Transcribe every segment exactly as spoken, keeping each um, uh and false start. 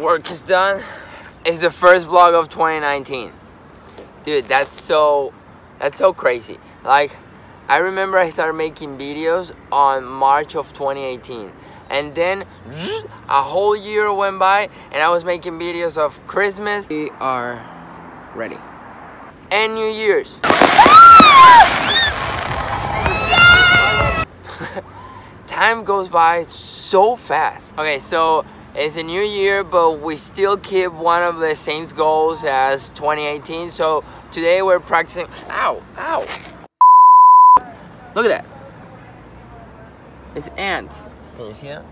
work is done is the first vlog of twenty nineteen. Dude, that's so that's so crazy. Like, I remember I started making videos on March of twenty eighteen, and then a whole year went by and I was making videos of Christmas. We are ready. And New Year's. Time goes by so fast. Okay, so it's a new year, but we still keep one of the same goals as twenty eighteen. So today we're practicing. Ow, ow. Look at that. It's ants. Can you see that?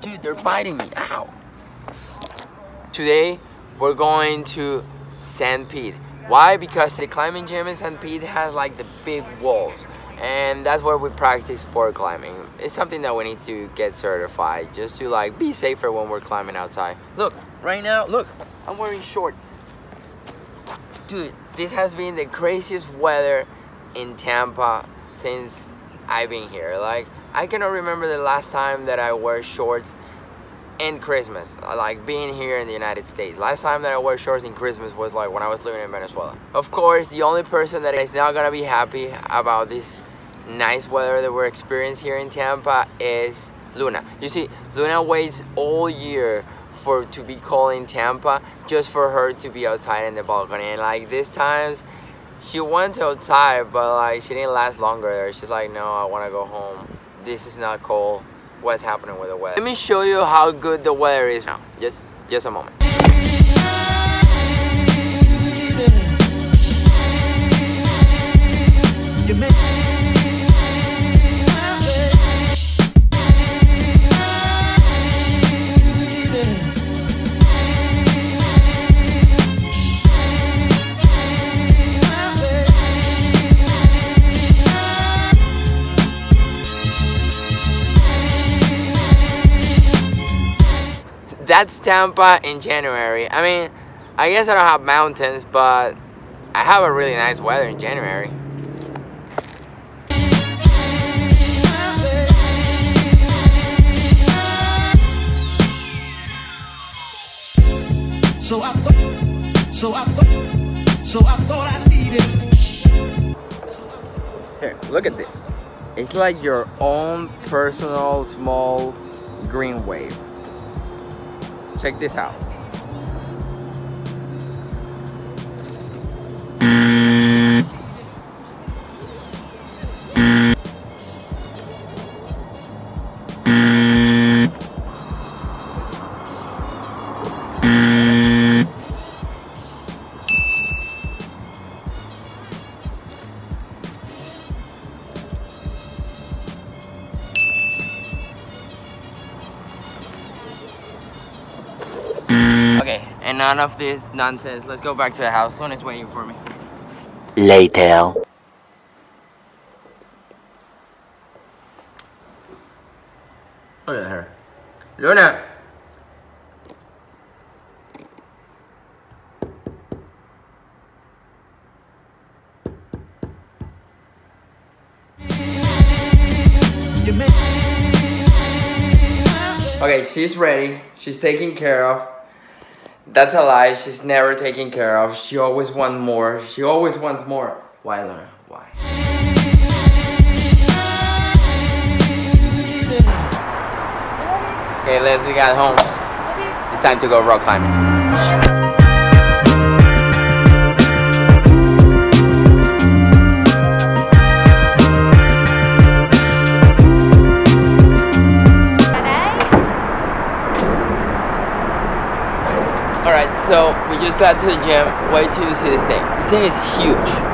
Dude, they're biting me. Ow. Today we're going to San Pete. Why? Because the climbing gym in San Pete has like the big walls. And that's where we practice sport climbing. It's something that we need to get certified just to like be safer when we're climbing outside. Look, right now, look, I'm wearing shorts. Dude, this has been the craziest weather in Tampa since I've been here. Like, I cannot remember the last time that I wore shorts in Christmas, like being here in the United States. Last time that I wore shorts in Christmas was like when I was living in Venezuela. Of course, the only person that is not gonna be happy about this nice weather that we're experiencing here in Tampa is Luna. You see, Luna waits all year for to be cold in Tampa just for her to be outside in the balcony, and like these times she went outside but like she didn't last longer there. She's like, no, I want to go home. This is not cold. What's happening with the weather? Let me show you how good the weather is now. Just just a moment. That's Tampa in January. I mean, I guess I don't have mountains, but I have a really nice weather in January. So I thought, so I thought, so I thought I needed. Here, look at this. It's like your own personal small green wave. Check this out. And none of this nonsense. Let's go back to the house. Luna's waiting for me. Later. Look at her. Luna! Okay, she's ready. She's taken care of. That's a lie, she's never taken care of. She always wants more. She always wants more. Why, Luna? Why? Okay, Leslie got home. Okay. It's time to go rock climbing. Alright, so we just got to the gym. Wait till you see this thing. This thing is huge.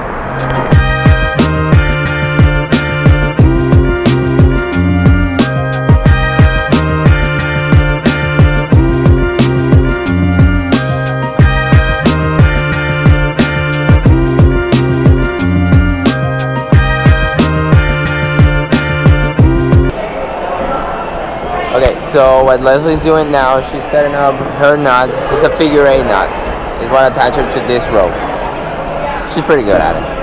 Okay, so what Leslie's doing now, she's setting up her knot. It's a figure eight knot. It's what attaches her to this rope. She's pretty good at it.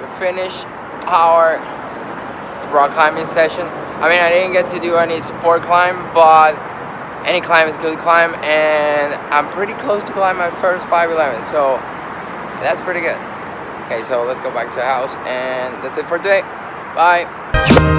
we finished our rock climbing session. I mean, I didn't get to do any sport climb, but any climb is good climb, and I'm pretty close to climb my first five eleven, so that's pretty good. Okay, so let's go back to the house, and that's it for today. Bye.